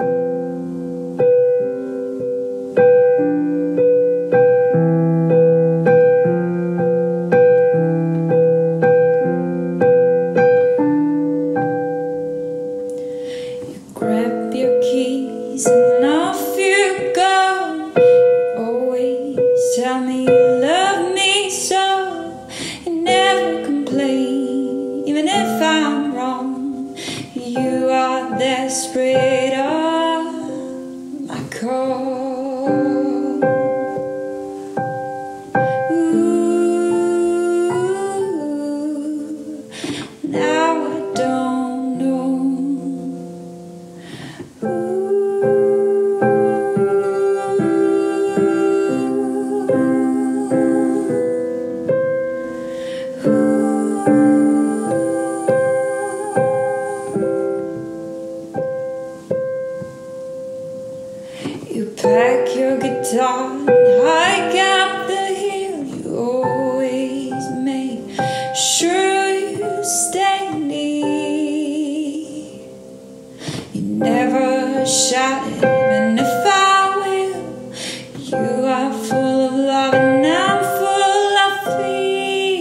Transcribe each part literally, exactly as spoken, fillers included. And off you go. You always tell me you love me so. You never complain, even if I'm wrong. You are desperate, oh, my call. Ooh, now I don't know. Ooh. You pack your guitar and hike up the hill. You always make sure you stay near. You never shout it, even if I will. You are full of love and I'm full of fear.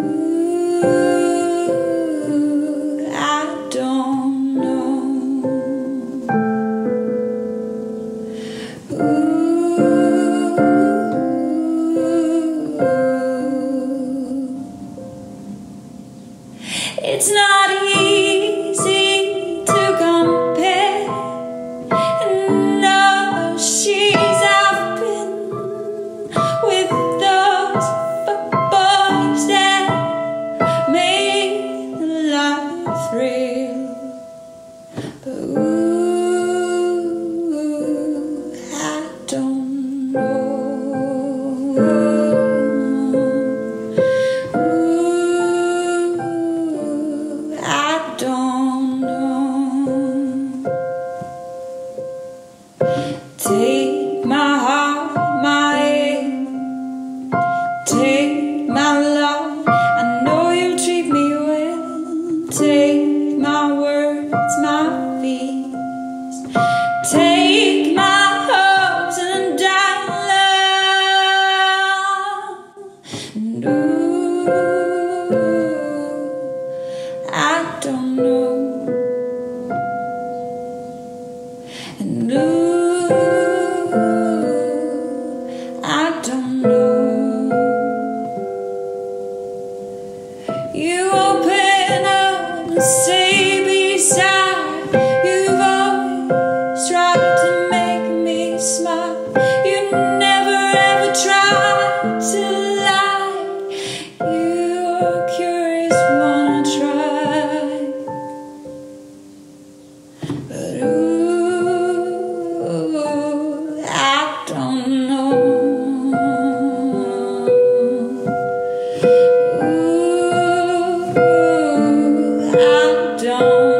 Ooh, I don't. It's not easy to compare. And no, she's out been with those boys that made life real. But ooh, I don't know. Take my heart, my aim. Take my love, I know you treat me well. Take my words, my fears. Take my hopes and doubts. And ooh, I don't know. And ooh, you open up and say beside. You've always tried to make me smile. You never ever tried to lie. You are curious, wanna try. But ooh, I don't know. Don't